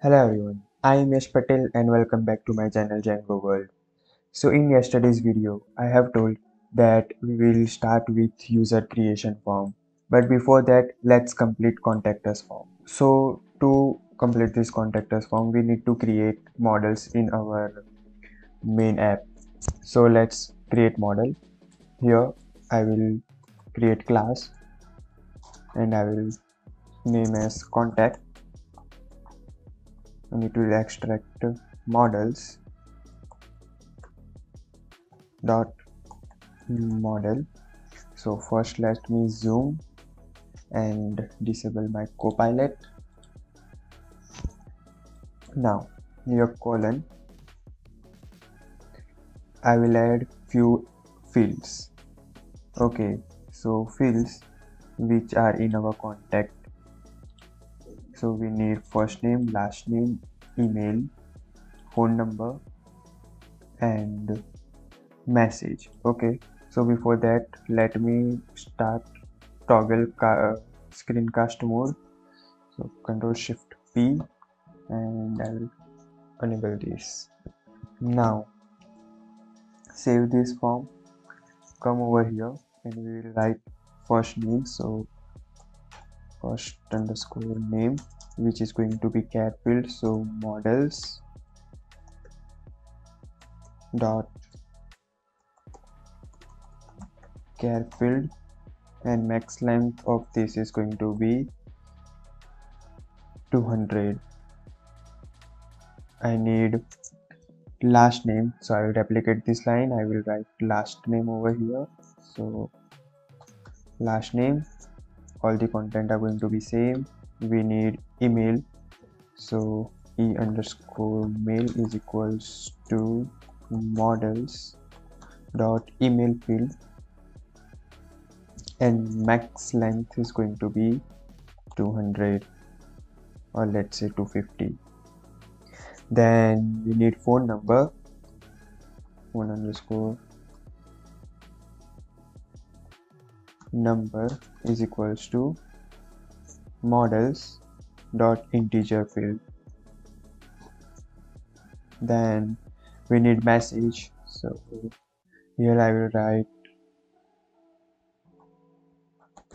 Hello everyone, I am Yash Patel and welcome back to my channel Django World. So in yesterday's video, I have told that we will start with user creation form. But before that, let's complete contact us form. So to complete this contact us form, we need to create models in our main app. So let's create model. Here I will create class and I will name as contact. And it will extract models dot model. So first let me zoom and disable my copilot. Now here colon I will add few fields. Okay, so fields which are in our contact. So we need first name, last name, email, phone number and message. Okay, so before that let me start toggle screencast mode. So Ctrl Shift P and I will enable this. Now save this form. Come over here and we will write first name. So first underscore name, which is going to be char field. So models dot char field and max length of this is going to be 200. I need last name, so I will replicate this line. I will write last name over here. So last name, all the content are going to be same. We need email, so e_mail is equals to models dot email field and max length is going to be 200 or let's say 250. Then we need phone number, phone_number is equals to models dot integer field. Then we need message, so here I will write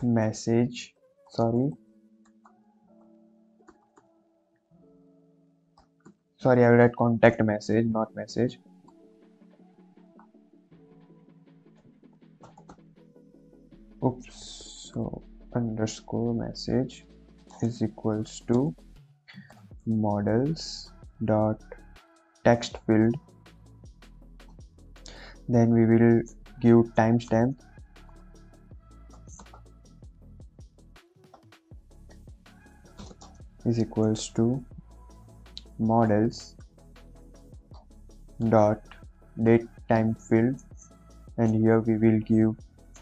message, sorry I will write contact message, not message. Oops, so underscore message is equals to models dot text field. Then we will give timestamp. Is equals to models dot date time field, and here we will give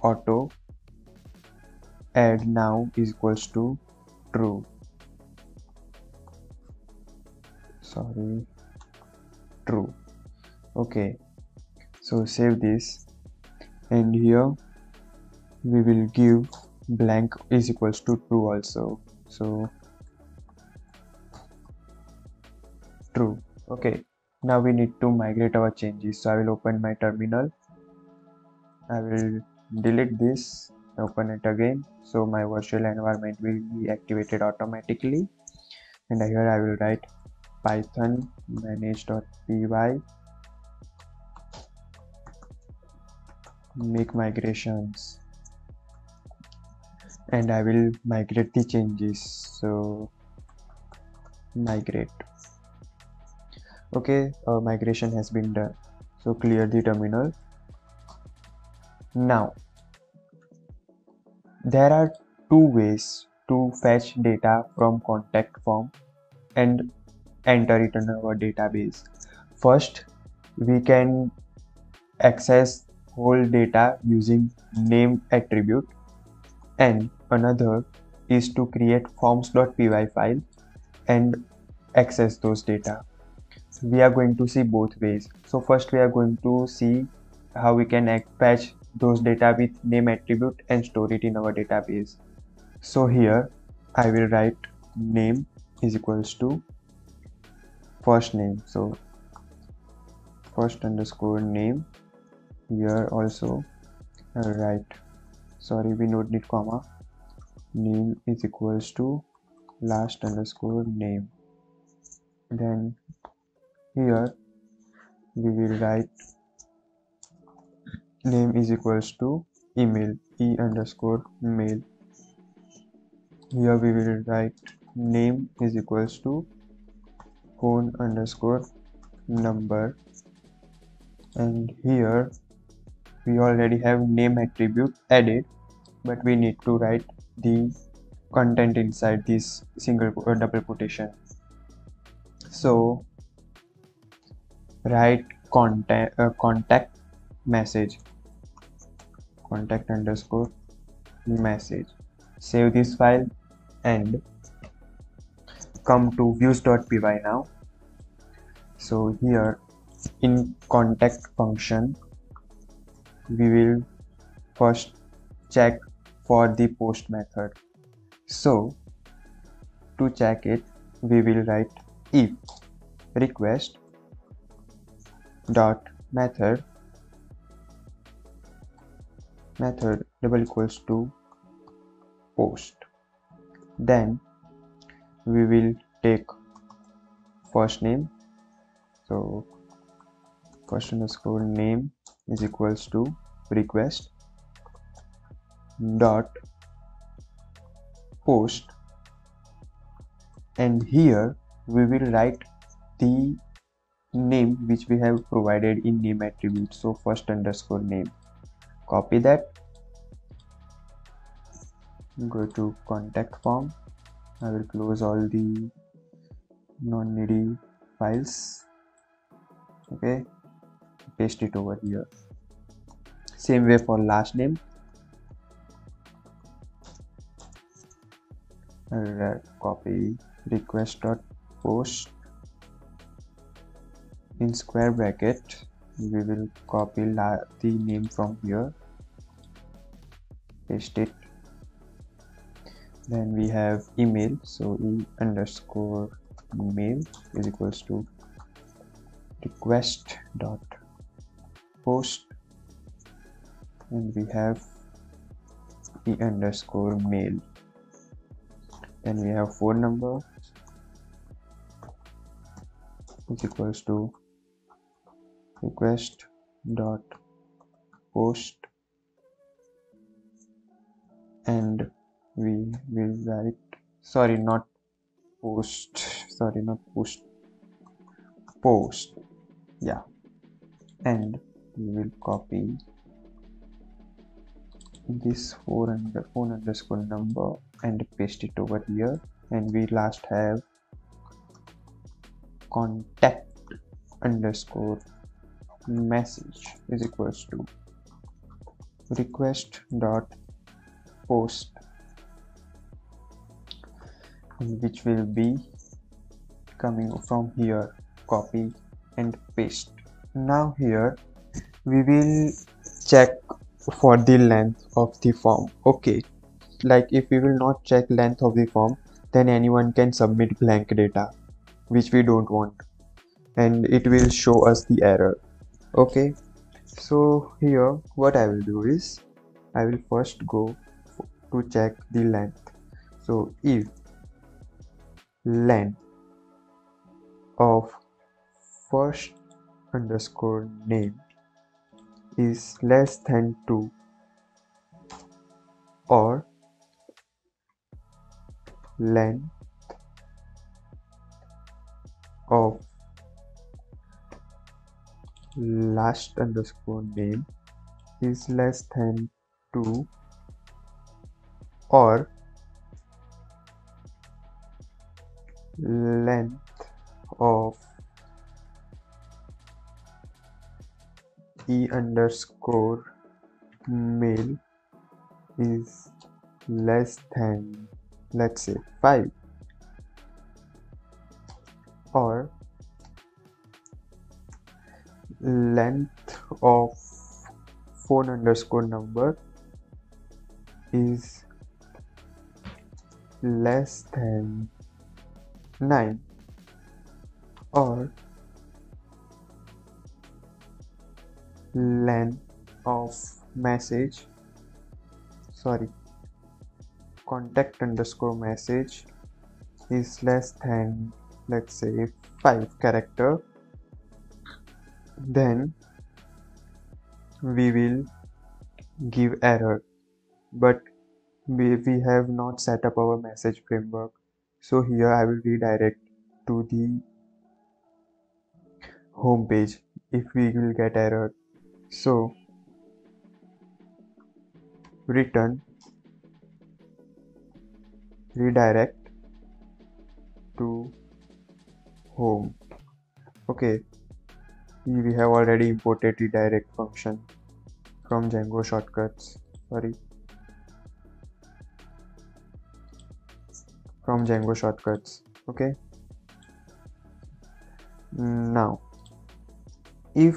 auto add now is equals to true. True. Okay, so save this and here we will give blank is equals to true also. So true. Okay, now we need to migrate our changes. So I will open my terminal. I will delete this, open it again. So my virtual environment will be activated automatically, and here I will write python manage.py make migrations and I will migrate the changes. So migrate. Okay, migration has been done. So clear the terminal. Now there are two ways to fetch data from contact form and enter it in our database. First, we can access whole data using name attribute, and another is to create forms.py file and access those data. We are going to see both ways. So first we are going to see how we can fetch those data with name attribute and store it in our database. So here I will write name is equals to first name. So first underscore name, here also right, sorry, we don't need comma, name is equals to last underscore name. Then here we will write name is equals to email, e underscore mail. Here we will write name is equals to phone underscore number, and here we already have name attribute added, but we need to write the content inside this single or double quotation. So write contact message, contact underscore message. Save this file and come to views.py now. So here in contact function we will first check for the post method. So to check it we will write if request dot method double equals to post. Then we will take first name, so first underscore name is equals to request dot post, and here we will write the name which we have provided in name attribute, so first underscore name. Copy that, go to contact form. I will close all the non-needy files. Okay, paste it over here. Same way for last name. Copy request.post. In square bracket we will copy the name from here, paste it. Then we have email, so e underscore mail is equals to request dot post, and we have e underscore mail. Then we have phone number is equals to request dot post, and we will write, sorry, not post, sorry, not post, post, yeah, and we will copy this phone underscore number and paste it over here. And we last have contact underscore message is equals to request dot post, which will be coming from here. Copy and paste. Now here we will check for the length of the form. Okay, like if we will not check length of the form, then anyone can submit blank data, which we don't want, and it will show us the error. Okay, so here what I will do is I will first go to check the length. So if length of first underscore name is less than 2 or length of last underscore name is less than 2 or length of e underscore mail is less than, let's say, 5 or length of phone underscore number is less than 9 or length of message, sorry, contact underscore message is less than, let's say, 5 characters, then we will give error. But we have not set up our message framework, so here I will redirect to the home page if we will get error. So return redirect to home. Okay, we have already imported redirect function from Django shortcuts, sorry, from Django shortcuts. Okay, now if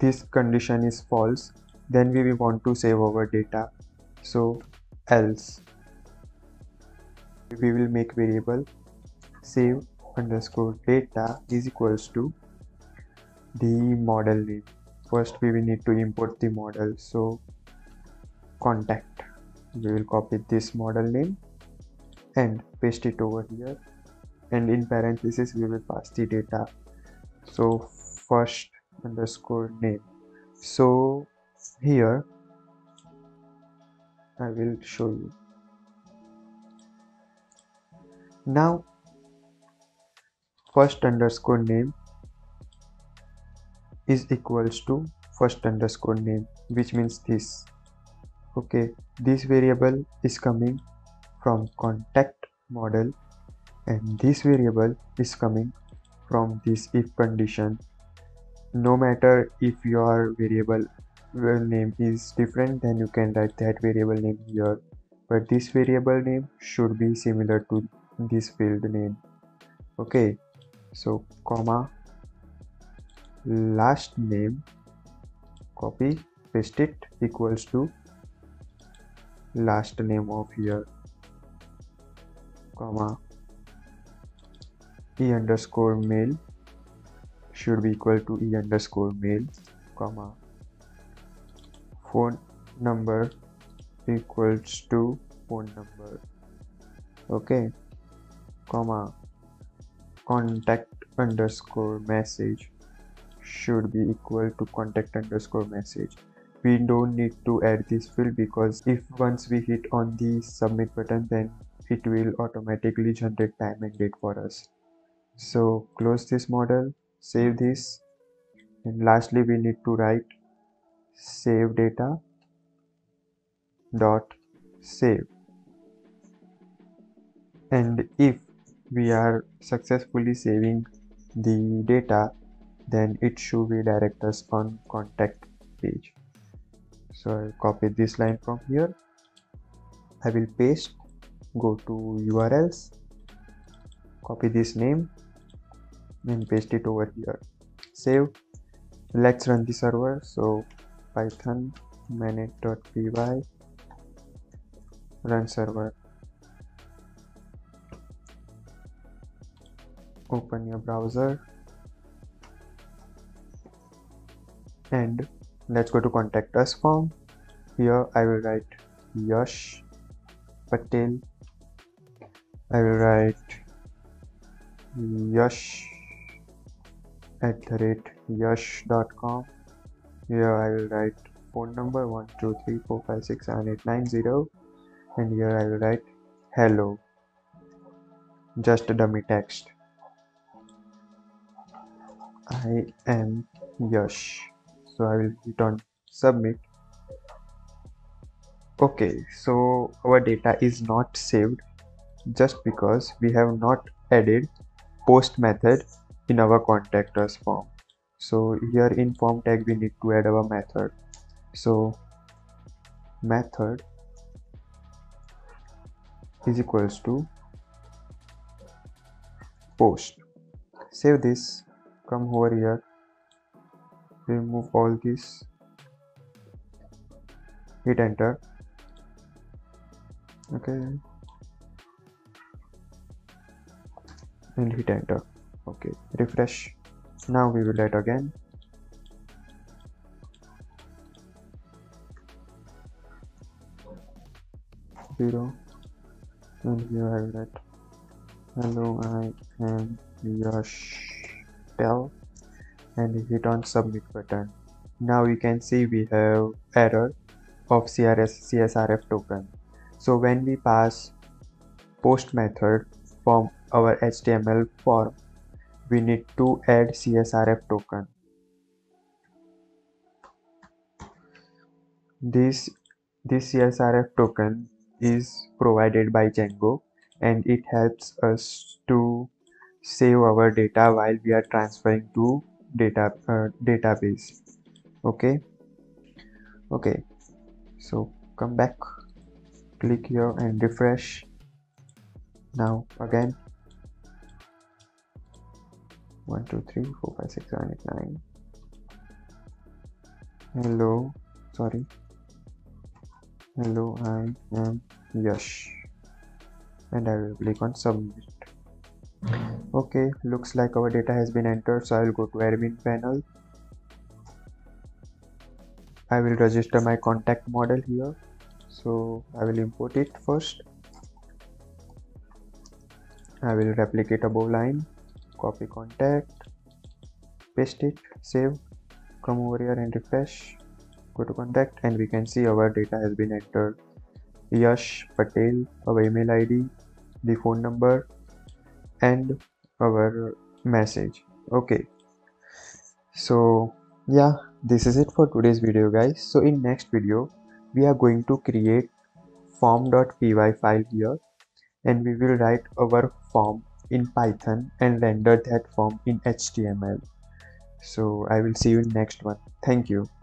this condition is false, then we want to save our data, so else we will make variable save underscore data is equals to the model name. First we will need to import the model, so contact, we will copy this model name and paste it over here, and in parentheses we will pass the data, so first underscore name. So here I will show you. Now first underscore name is equals to first underscore name, which means this. Okay, this variable is coming from contact model, and this variable is coming from this if condition. No matter if your variable name is different, then you can write that variable name here, but this variable name should be similar to this field name. Okay, so comma last name, copy paste it, equals to last name of here, comma e underscore mail should be equal to e underscore mail, comma phone number equals to phone number. Okay, comma contact underscore message should be equal to contact underscore message. We don't need to add this field because if once we hit on the submit button, then it will automatically generate time and date for us. So close this model, save this, and lastly we need to write save data dot save, and if we are successfully saving the data, then it should redirect us on contact page. So I'll copy this line from here, I will paste, go to URLs, copy this name and paste it over here, save. Let's run the server. So python manage.py run server, open your browser and let's go to contact us form. Here I will write Yash Patel, I will write yash@yash.com. here I will write phone number 123456789 0, and here I will write hello, just a dummy text, I am Yash. So I will hit on submit. Okay, so our data is not saved just because we have not added post method in our contact us form. So here in form tag we need to add our method. So method is equals to post. Save this, come over here, remove all this, hit enter. Okay, and hit enter. Okay, refresh. Now we will write again. Zero, and here I will write, hello, I am Yash Patel, and hit on submit button. Now you can see we have error of CSRF token. So when we pass post method from our HTML form, we need to add CSRF token. This CSRF token is provided by Django, and it helps us to save our data while we are transferring to database. Okay, so come back, click here and refresh. Now again, 1 2 3 4 5 6 7 8 9, hello, I am Yash, and I will click on submit. Okay, looks like our data has been entered, so I will go to admin panel. I will register my contact model here, so I will import it first. I will replicate above line, copy contact, paste it, save, come over here and refresh, go to contact, and we can see our data has been entered. Yash Patel, our email ID, the phone number, and our message. Okay, so yeah, this is it for today's video, guys. So in next video we are going to create form.py file here, and we will write our form in Python and render that form in HTML. So I will see you in next one. Thank you.